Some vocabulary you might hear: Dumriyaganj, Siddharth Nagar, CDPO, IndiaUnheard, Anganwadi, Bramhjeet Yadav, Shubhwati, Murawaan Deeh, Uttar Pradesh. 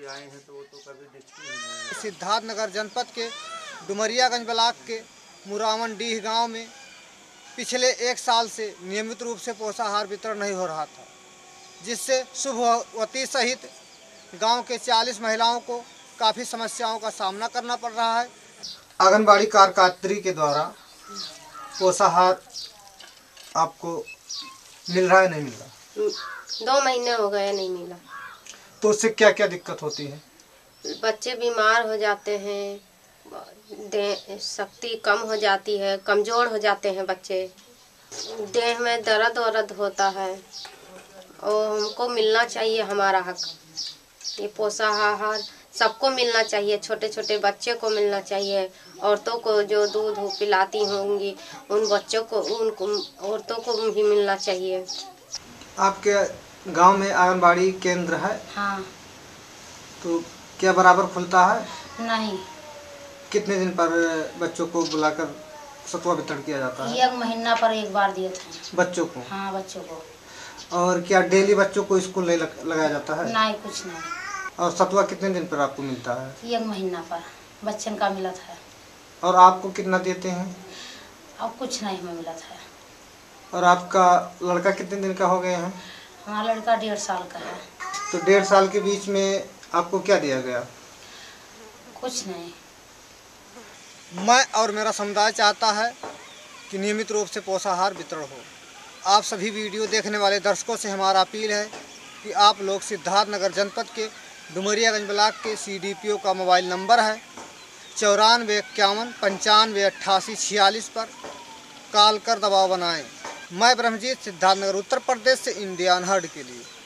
आए हैं तो वो तो कभी डिस्ट्रिक्ट। सिद्धार्थ नगर जनपद के डुमरियागंज ब्लॉक के मुरावन डीह गांव में पिछले एक साल से नियमित रूप से पोषाहार वितरण नहीं हो रहा था, जिससे शुभवती सहित गांव के 40 महिलाओं को काफ़ी समस्याओं का सामना करना पड़ रहा है। आंगनबाड़ी कार्यकर्त्री के द्वारा पोषाहार आपको मिल रहा है नहीं मिल रहा? 2 महीने हो गए नहीं मिला। तो उससे क्या क्या दिक्कत होती है? बच्चे बीमार हो जाते हैं, शक्ति कम हो जाती है, कमज़ोर हो जाते हैं बच्चे, देह में दर्द वरद होता है और हमको मिलना चाहिए हमारा हक। ये पोषाहार सबको मिलना चाहिए, छोटे छोटे बच्चे को मिलना चाहिए, औरतों को जो दूध पिलाती होंगी उन बच्चों को, उन औरतों को भी मिलना चाहिए। आपके गांव में आंगनबाड़ी केंद्र है? हाँ। तो क्या बराबर खुलता है? नहीं। कितने दिन पर बच्चों को बुलाकर सतुआ वितरण किया जाता है? 1 महीना पर एक बार दिया था बच्चों को। हाँ, बच्चों को। और क्या डेली बच्चों को स्कूल नहीं लगाया जाता है? नहीं, कुछ नहीं। और सतुआ कितने दिन पर आपको मिलता है? 1 महीना पर बच्चन का मिला था। और आपको कितना देते हैं? अब कुछ नहीं हमें मिला था। और आपका लड़का कितने दिन का हो गया है? हमारा लड़का 1.5 साल का है। तो 1.5 साल के बीच में आपको क्या दिया गया? कुछ नहीं। मैं और मेरा समुदाय चाहता है कि नियमित रूप से पोषाहार वितरण हो। आप सभी वीडियो देखने वाले दर्शकों से हमारा अपील है कि आप लोग सिद्धार्थ नगर जनपद के डुमरियागंज ब्लॉक के CDPO का मोबाइल नंबर है 9451 958846 पर कॉल कर दबाव बनाएँ। मैं ब्रह्मजीत सिद्धार्थ नगर उत्तर प्रदेश से इंडियन हर्ड के लिए।